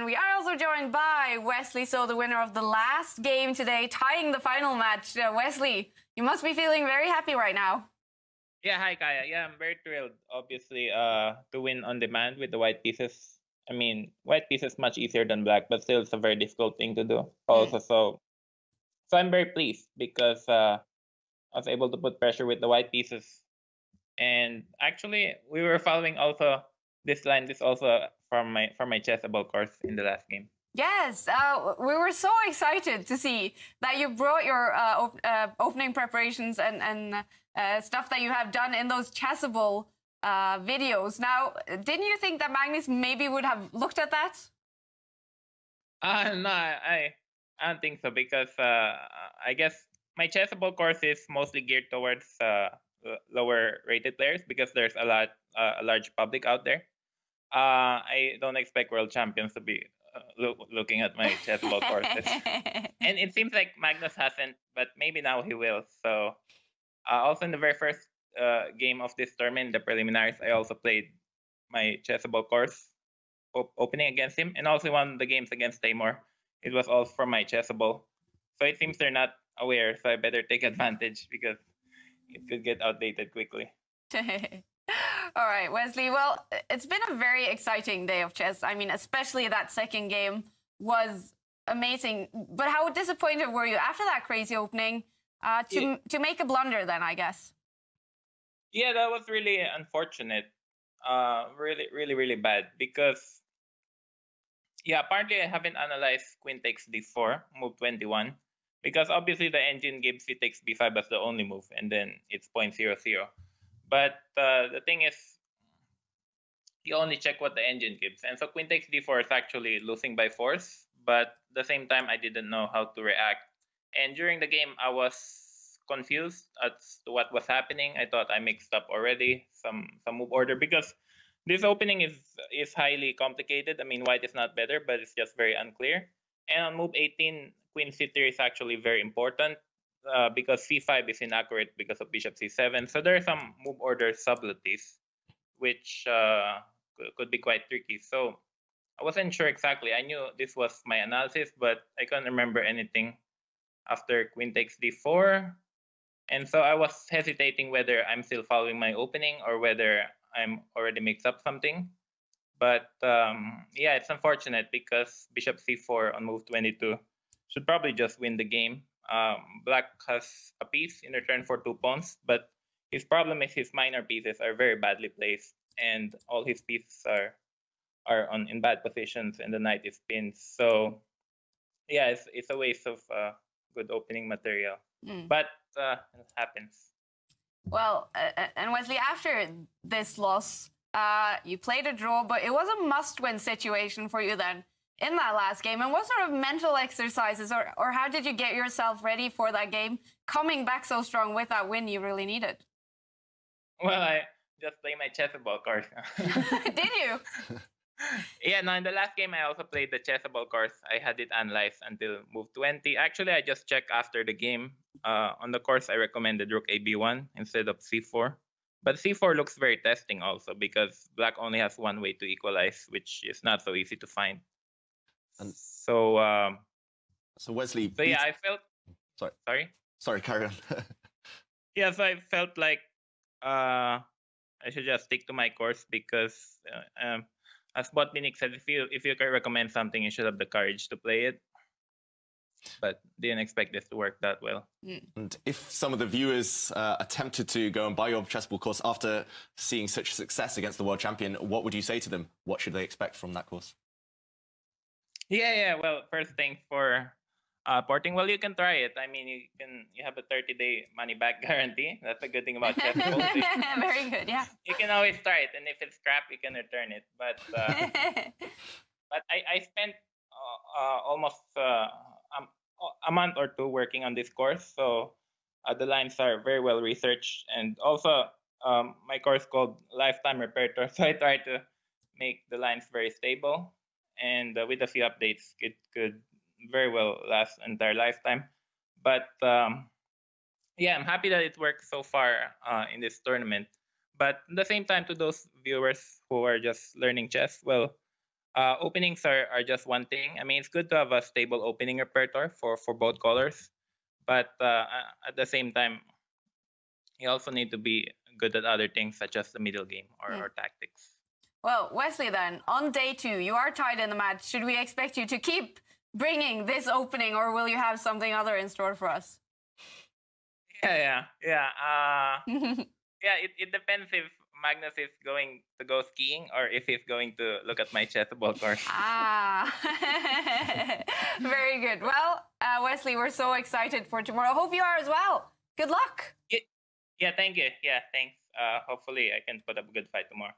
And we are also joined by Wesley So, the winner of the last game today, tying the final match. Wesley, you must be feeling very happy right now. Yeah, hi, Kaya. Yeah, I'm very thrilled, obviously, to win on demand with the white pieces. I mean, white pieces much easier than black, but still it's a very difficult thing to do also. So I'm very pleased because I was able to put pressure with the white pieces. And actually, we were following also this line. This also from my Chessable course in the last game. Yes, we were so excited to see that you brought your opening preparations and stuff that you have done in those Chessable videos. Now, didn't you think that Magnus maybe would have looked at that? No, I don't think so, because I guess my Chessable course is mostly geared towards lower rated players because there's a large public out there. I don't expect world champions to be looking at my Chessable courses. And it seems like Magnus hasn't, but maybe now he will. So also in the very first game of this tournament, the preliminaries, I also played my Chessable course opening against him, and also won the games against Tamar. It was all from my Chessable. So it seems they're not aware, so I better take advantage because it could get outdated quickly. All right, Wesley. Well, it's been a very exciting day of chess. I mean, especially that second game was amazing. But how disappointed were you after that crazy opening to make a blunder then, I guess? Yeah, that was really unfortunate. Really bad because, yeah, partly I haven't analyzed queen takes d4, move 21, because obviously the engine gives c takes b5 as the only move, and then it's 0.00. But the thing is, you only check what the engine gives. And so queen takes d4 is actually losing by force. But at the same time, I didn't know how to react. And during the game, I was confused as to what was happening. I thought I mixed up already some move order, because this opening is highly complicated. I mean, white is not better, but it's just very unclear. And on move 18, queen c3 is actually very important. Because c5 is inaccurate because of bishop c7. So there are some move order subtleties which could be quite tricky. So I wasn't sure exactly. I knew this was my analysis, but I can't remember anything after queen takes d4. And so I was hesitating whether I'm still following my opening or whether I'm already mixed up something. But yeah, it's unfortunate because bishop c4 on move 22 should probably just win the game. Black has a piece in return for 2 pawns, but his problem is his minor pieces are very badly placed, and all his pieces are in bad positions, and the knight is pinned. So yeah, it's a waste of good opening material, but it happens. Well, and Wesley, after this loss, you played a draw, but it was a must-win situation for you then in that last game. And what sort of mental exercises or how did you get yourself ready for that game, coming back so strong with that win you really needed? Well, I just played my Chessable course. Did you? Yeah, no, in the last game, I also played the Chessable course. I had it analyzed until move 20. Actually, I just checked after the game. On the course, I recommended rook ab1 instead of c4. But c4 looks very testing also, because black only has one way to equalize, which is not so easy to find. And so, Wesley. So yeah, I felt. Sorry, carry on. Yeah, so I felt like I should just stick to my course because, as Botvinnik said, if you can recommend something, you should have the courage to play it. But didn't expect this to work that well. And if some of the viewers attempted to go and buy your Chessable course after seeing such success against the world champion, what would you say to them? What should they expect from that course? Yeah. Well, first, thanks for porting. Well, you can try it. I mean, you have a 30-day money-back guarantee. That's a good thing about Chessable. Very good, yeah. You can always try it, and if it's crap, you can return it. But but I spent almost a month or two working on this course, so the lines are very well researched, and also my course called Lifetime Repertoire, so I try to make the lines very stable. And with a few updates, it could very well last an entire lifetime. But yeah, I'm happy that it worked so far in this tournament. But at the same time, to those viewers who are just learning chess, well, Openings are just one thing. I mean, it's good to have a stable opening repertoire for both colors, but at the same time, you also need to be good at other things such as the middle game or tactics. Well, Wesley, then, on day two, you are tied in the match. Should we expect you to keep bringing this opening, or will you have something other in store for us? It depends if Magnus is going to go skiing or if he's going to look at my Chessable course. Very good. Well, Wesley, we're so excited for tomorrow. Hope you are as well. Good luck. Yeah, thank you. Yeah, thanks. Hopefully I can put up a good fight tomorrow.